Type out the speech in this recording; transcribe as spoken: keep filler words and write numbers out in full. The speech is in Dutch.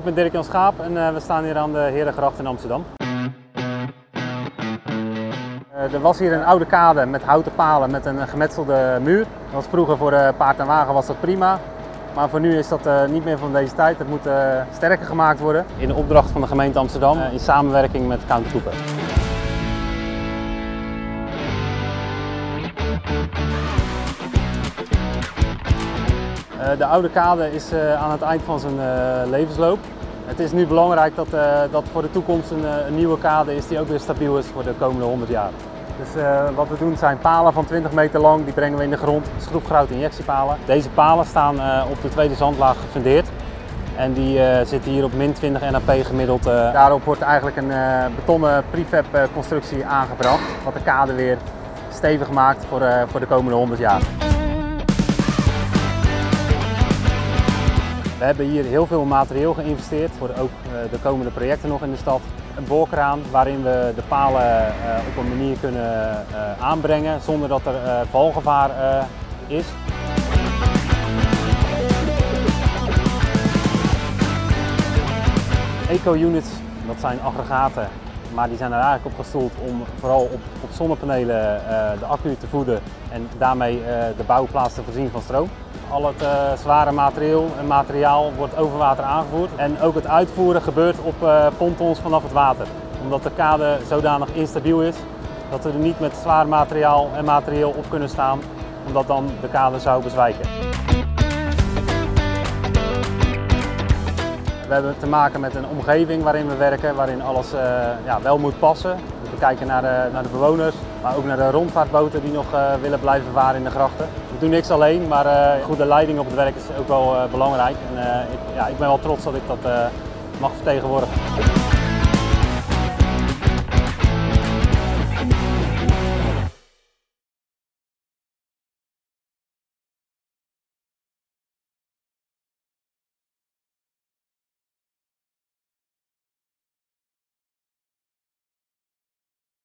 Ik ben Dirk-Jan Schaap en we staan hier aan de Herengracht in Amsterdam. Er was hier een oude kade met houten palen met een gemetselde muur. Dat was vroeger voor paard en wagen was dat prima. Maar voor nu is dat niet meer van deze tijd. Het moet sterker gemaakt worden. In de opdracht van de gemeente Amsterdam in samenwerking met countertroepen. De oude kade is aan het eind van zijn levensloop. Het is nu belangrijk dat, dat voor de toekomst een, een nieuwe kade is die ook weer stabiel is voor de komende honderd jaar. Dus uh, wat we doen zijn palen van twintig meter lang, die brengen we in de grond, schroefgoud injectiepalen. Deze palen staan uh, op de tweede zandlaag gefundeerd en die uh, zitten hier op min twintig N A P gemiddeld. Uh, daarop wordt eigenlijk een uh, betonnen prefab constructie aangebracht, wat de kade weer stevig maakt voor, uh, voor de komende honderd jaar. We hebben hier heel veel materieel geïnvesteerd voor ook de komende projecten nog in de stad. Een boorkraan waarin we de palen op een manier kunnen aanbrengen zonder dat er valgevaar is. Eco-units, dat zijn aggregaten, maar die zijn er eigenlijk op gestoeld om vooral op, op zonnepanelen de accu te voeden en daarmee de bouwplaats te voorzien van stroom. Al het uh, zware materiaal, materiaal wordt over water aangevoerd en ook het uitvoeren gebeurt op uh, pontons vanaf het water. Omdat de kade zodanig instabiel is dat we er niet met zwaar materiaal en materieel op kunnen staan, omdat dan de kade zou bezwijken. We hebben te maken met een omgeving waarin we werken, waarin alles uh, ja, wel moet passen. We kijken naar de, naar de bewoners, maar ook naar de rondvaartboten die nog uh, willen blijven varen in de grachten. We doen niks alleen, maar uh, goede leiding op het werk is ook wel uh, belangrijk. En, uh, ik, ja, ik ben wel trots dat ik dat uh, mag vertegenwoordigen.